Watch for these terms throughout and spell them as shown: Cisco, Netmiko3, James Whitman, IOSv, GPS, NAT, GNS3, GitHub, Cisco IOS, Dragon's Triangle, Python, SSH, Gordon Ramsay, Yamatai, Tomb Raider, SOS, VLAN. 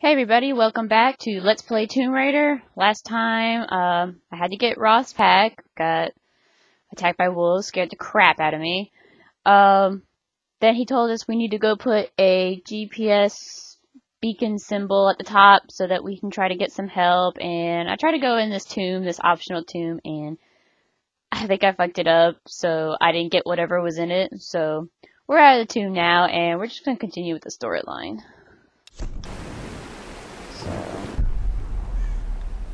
Hey everybody, welcome back to Let's Play Tomb Raider. Last time, I had to get Roth's pack. Got attacked by wolves, scared the crap out of me. Then he told us we need to go put a GPS beacon symbol at the top so that we can try to get some help. And I tried to go in this tomb, this optional tomb, and I think I fucked it up, so I didn't get whatever was in it. So we're out of the tomb now, and we're just going to continue with the storyline.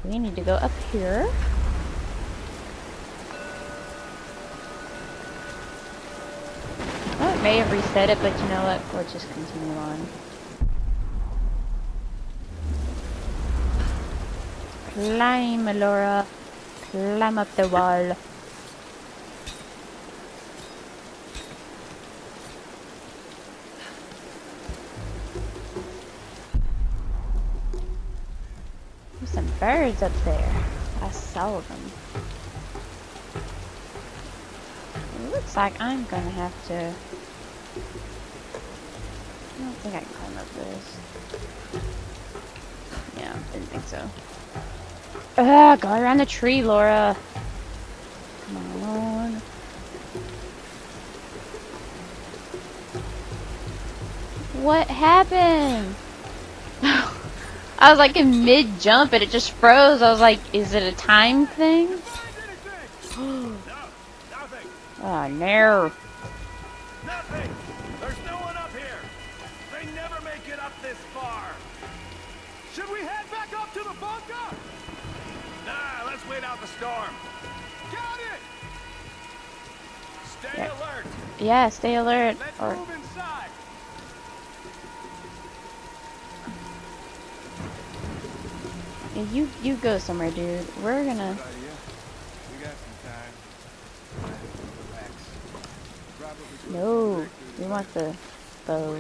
We need to go up here. Oh, it may have reset it, but you know what? We'll just continue on. Climb, Laura. Climb up the wall. Some birds up there. I saw them. It looks like I'm gonna have to. I don't think I can climb up this. Yeah, didn't think so. Ugh, go around the tree, Laura. Come on. What happened? I was like in mid-jump and it just froze. I was like, is it a time thing? No, nothing. Oh, no. Nothing. There's no one up here. They never make it up this far. Should we head back up to the bunker? Nah, let's wait out the storm. Got it. Stay alert. Yeah, stay alert. Let's move inside. You go somewhere, dude. We're gonna. No, we want the bow.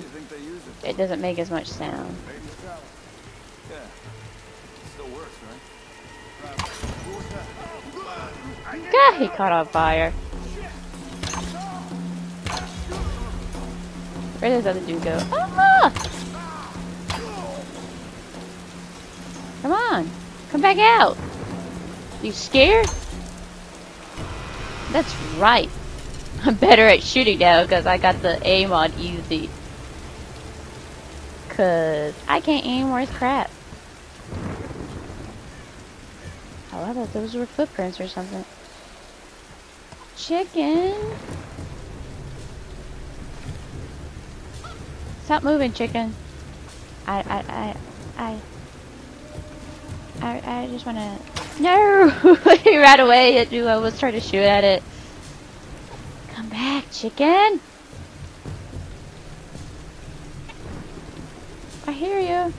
It doesn't make as much sound. God, he caught on fire. Where does other dude go? Oh! Come on! Come back out! You scared? That's right! I'm better at shooting now because I got the aim on easy. Cause I can't aim worth crap. Oh, I thought those were footprints or something. Chicken! Stop moving, chicken! I just wanna. No! He ran away. It knew I was trying to shoot at it. Come back, chicken! I hear you.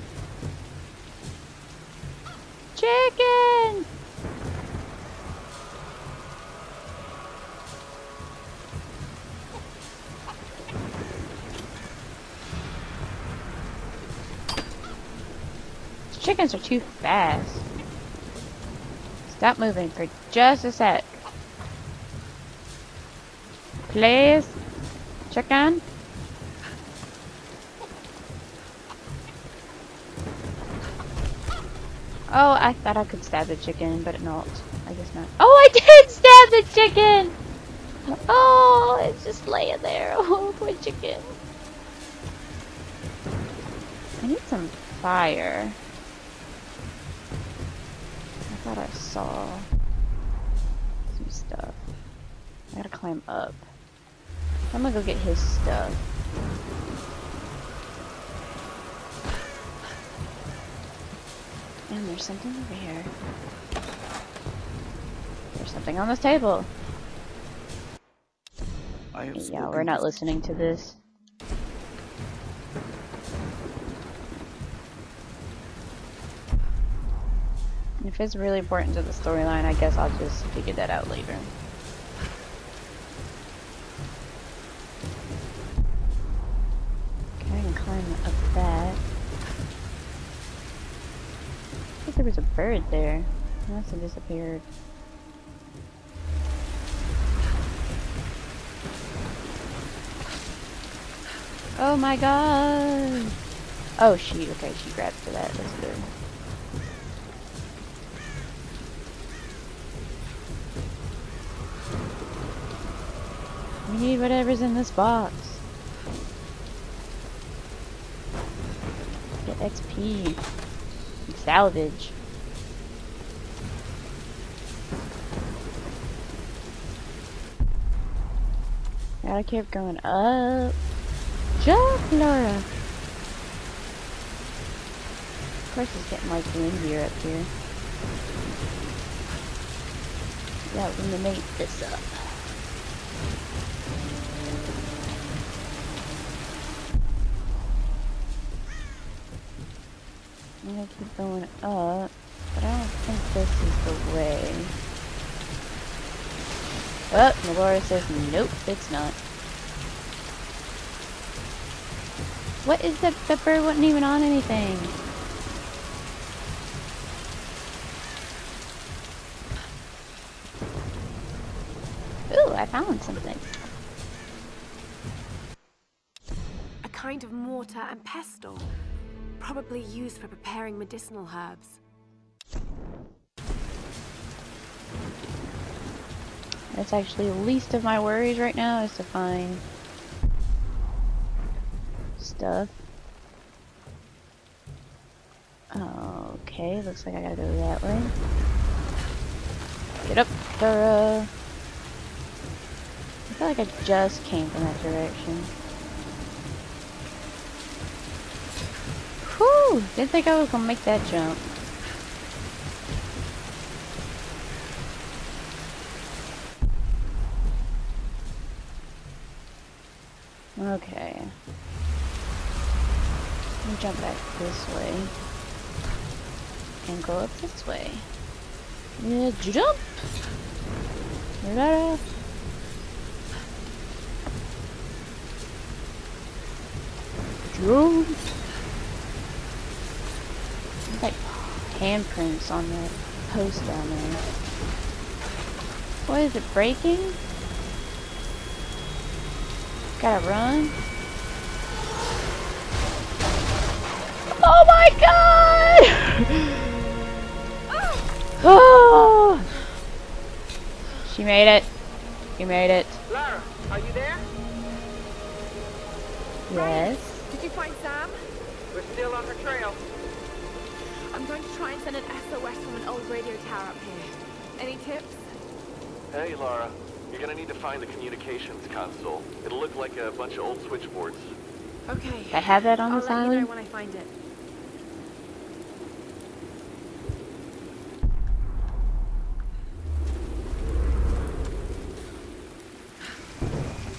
Chicken! Chickens are too fast. Stop moving for just a sec. Please. Chicken. Oh, I thought I could stab the chicken, but not. I guess not. Oh, I did stab the chicken! Oh, it's just laying there. Oh, poor chicken. I need some fire. I thought I saw some stuff. I gotta climb up. I'm gonna go get his stuff. And there's something over here. There's something on this table. Yeah, we're not listening to this. If it's really important to the storyline, I guess I'll just figure that out later. Okay, I can climb up that. I think there was a bird there. It must have disappeared. Oh my god! Oh, she, okay, she grabbed for that. That's good. We need whatever's in this box. Get XP. Salvage. Gotta keep going up. Jump, Nora! Of course it's getting like windier up here. Yeah, we're gonna make this up. I'm gonna keep going up, but I don't think this is the way. Oh, Melora says nope, it's not. What is that? That bird wasn't even on anything. Ooh, I found something. A kind of mortar and pestle. Probably used for preparing medicinal herbs. That's actually the least of my worries right now, is to find stuff. Okay, looks like I gotta go that way. Get up, Thora! I feel like I just came from that direction. Whew! Didn't think I was gonna make that jump. Okay. Let me jump back this way. And go up this way. Yeah, jump! Ta-da! Jump! Like handprints on the post down there. What is it, breaking? Gotta run. Oh my god! Oh! She made it. You made it. Lara, are you there? Yes. Did you find Sam? We're still on her trail. I'm going to try and send an SOS from an old radio tower up here. Any tips? Hey, Lara. You're gonna need to find the communications console. It'll look like a bunch of old switchboards. Okay. I have that on this island. I'll let you know when I find it.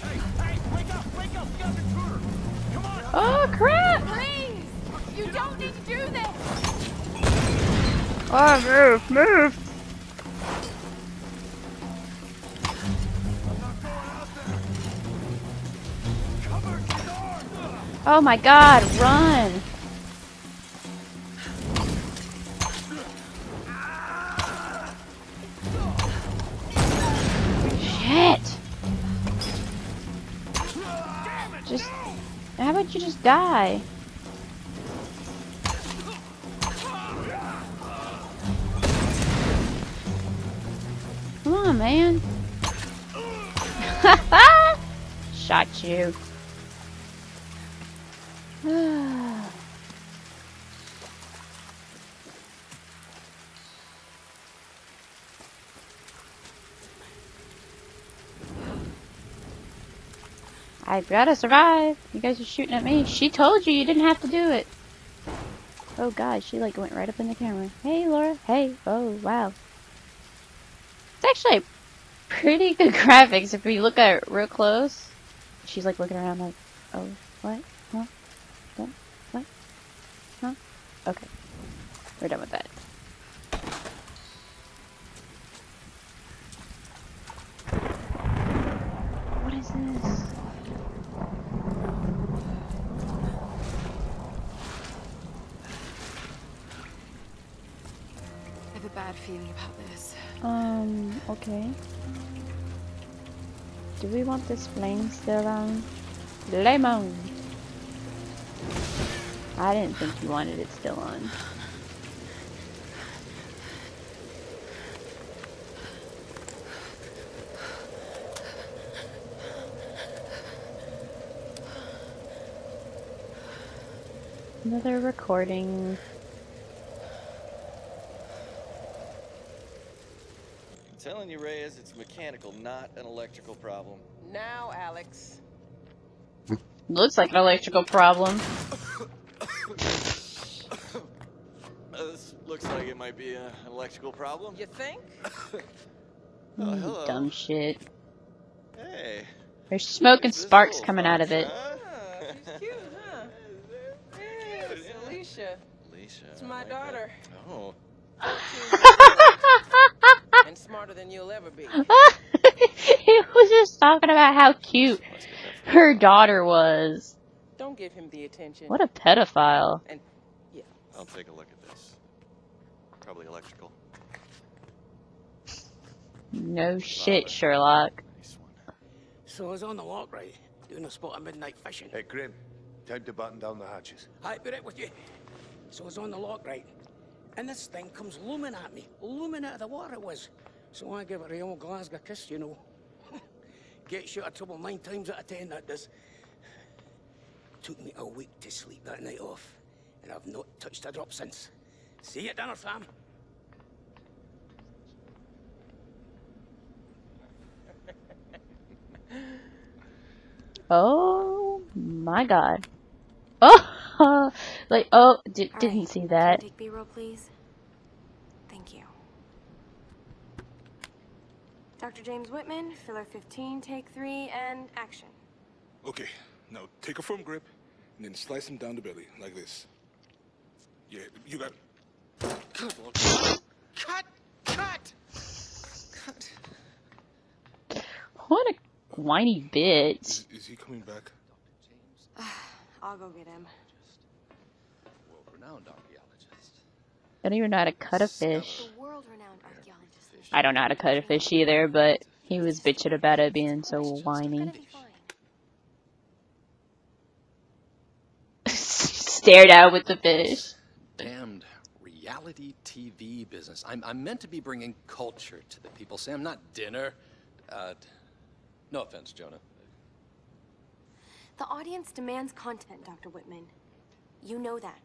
Hey, wake up, you got an intruder. Come on. Oh crap! Please, you don't need to do this. Oh, move, move! Oh my god, run! Shit! Just... how about you just die? Come on, man. Shot you. I've gotta survive. You guys are shooting at me. She told you you didn't have to do it. Oh god, she like went right up in the camera. Hey, Laura. Hey. Oh, wow. It's actually pretty good graphics if we look at it real close. She's like looking around like, oh, what? Huh? What? What? Huh? Okay. We're done with that. What is this? I have a bad feeling about this. Okay. Do we want this flame still on? Lemon! I didn't think you wanted it still on. Another recording. I'm telling you, Reyes, it's mechanical, not an electrical problem. Now, Alex. Looks like an electrical problem. This looks like it might be an electrical problem. You think? Oh, hello. Dumb shit. Hey. There's smoke and sparks coming out of it. She's cute, huh? Alicia. It's my daughter. Oh. And smarter than you'll ever be. He was just talking about how cute her daughter was. Don't give him the attention. What a pedophile. And yeah. I'll take a look at this. Probably electrical. No shit, Sherlock. Nice one. So I was on the walk, right? Doing a spot of midnight fishing. Hey, Grim. Time to button down the hatches. Aye, be right with you. So I was on the lock, right? And this thing comes looming at me. Looming out of the water it was. So I give it a old Glasgow kiss, you know. Gets you out of trouble 9 times out of 10, that does. Took me a week to sleep that night off. And I've not touched a drop since. See you at dinner, fam. Oh my god. Oh, like, oh, didn't see that. Can you take B-roll, please? Thank you. Dr. James Whitman, filler 15, take 3, and action. Okay, now take a firm grip and then slice him down the belly, like this. Yeah, you got... Cut! Cut! Cut! What a whiny bitch. Is he coming back? I'll go get him. I don't even know how to cut a fish. I don't know how to cut a fish either, but he was bitching about it being so whiny. Stared out with the fish. Damned reality TV business. I'm meant to be bringing culture to the people, Sam, not dinner. No offense, Jonah. The audience demands content, Dr. Whitman. You know that.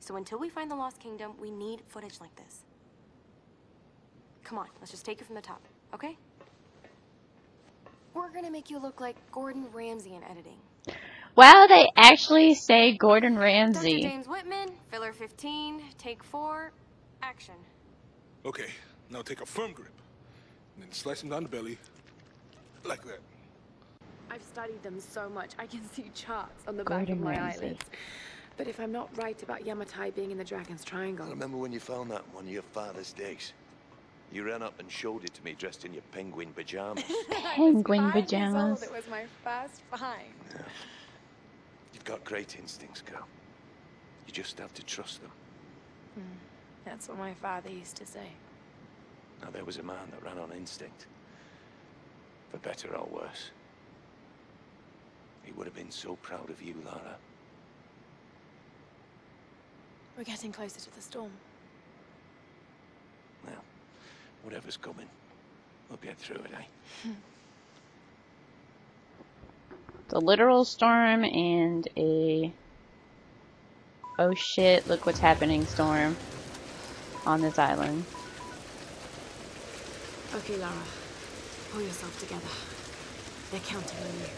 So until we find the Lost Kingdom, we need footage like this. Come on, let's just take it from the top, okay? We're gonna make you look like Gordon Ramsay in editing. Wow, they actually say Gordon Ramsay. Dr. James Whitman, filler 15, take 4, action. Okay, now take a firm grip, and then slice him down the belly, like that. I've studied them so much, I can see charts on the back of my eyelids. But if I'm not right about Yamatai being in the Dragon's Triangle... I remember when you found that one of your father's days. You ran up and showed it to me dressed in your penguin pajamas. Penguin pajamas. It was my first find. Yeah. You've got great instincts, girl. You just have to trust them. That's what my father used to say. Now, there was a man that ran on instinct. For better or worse. He would have been so proud of you, Lara. We're getting closer to the storm. Well, whatever's coming, we'll get through it, eh? The literal storm and a... Oh shit, look what's happening storm on this island. Okay, Lara. Pull yourself together. They're counting on you.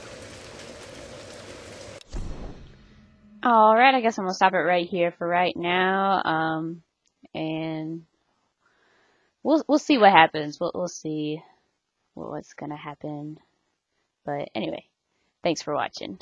Alright, I guess I'm gonna stop it right here for right now, and we'll see what happens. We'll see what's gonna happen. But anyway, thanks for watching.